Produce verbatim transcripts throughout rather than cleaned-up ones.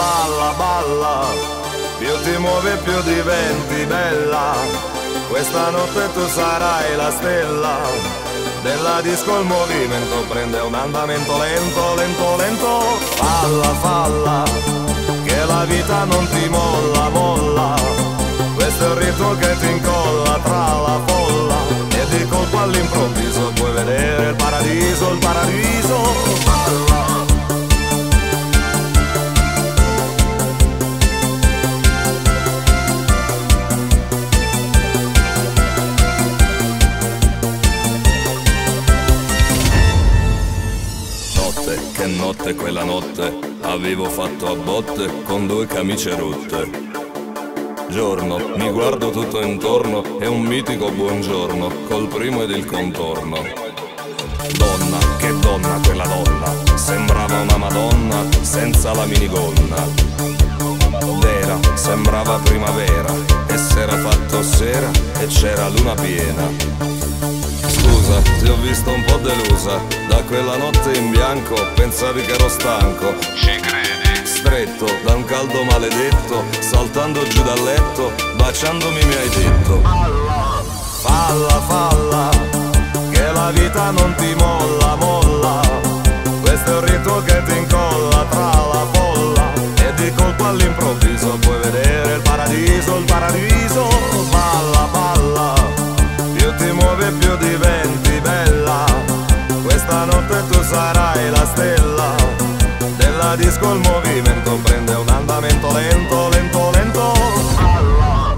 balla, balla, più ti muovi più diventi bella. Questa notte tu sarai la stella della disco, il movimento prende un andamento lento, lento, lento. Falla, falla, che la vita non ti molla, molla. Questo è il ritmo che ti incolla tra la folla e di colpo all'improvviso puoi vedere il paradiso, il paradiso. Falla. Che notte, quella notte avevo fatto a botte con due camicie rotte. Giorno, mi guardo tutto intorno, è un mitico buongiorno, col primo ed il contorno. Donna, che donna quella donna, sembrava una madonna senza la minigonna. Vera, sembrava primavera, e s'era fatto sera e c'era luna piena. Scusa, ti ho visto un po' delusa, da quella notte in bianco pensavi che ero stanco. Ci credi? Stretto da un caldo maledetto, saltando giù dal letto, baciandomi mi hai detto: falla, falla, falla, che la vita non ti molla, molla. Questo è un rito che ti incolla tra la folla e di colpo all'improvviso puoi vedere il paradiso, il paradiso. Balla, balla, più ti muovi più diventi bella. Questa notte tu sarai la stella della disco, il movimento prende un andamento lento, lento, lento. Balla.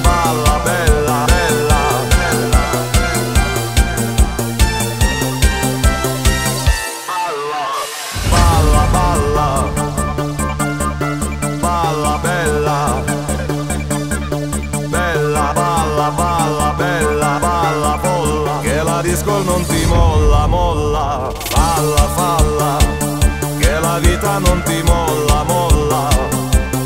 Balla bella, non ti molla, molla. Falla, falla, che la vita non ti molla, molla.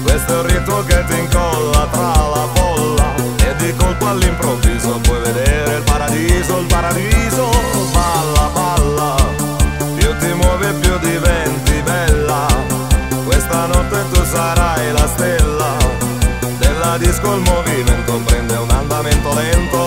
Questo è il ritmo che ti incolla tra la folla e di colpo all'improvviso puoi vedere il paradiso, il paradiso. Balla, balla, più ti muovi più diventi bella. Questa notte tu sarai la stella della disco, il movimento prende un andamento lento.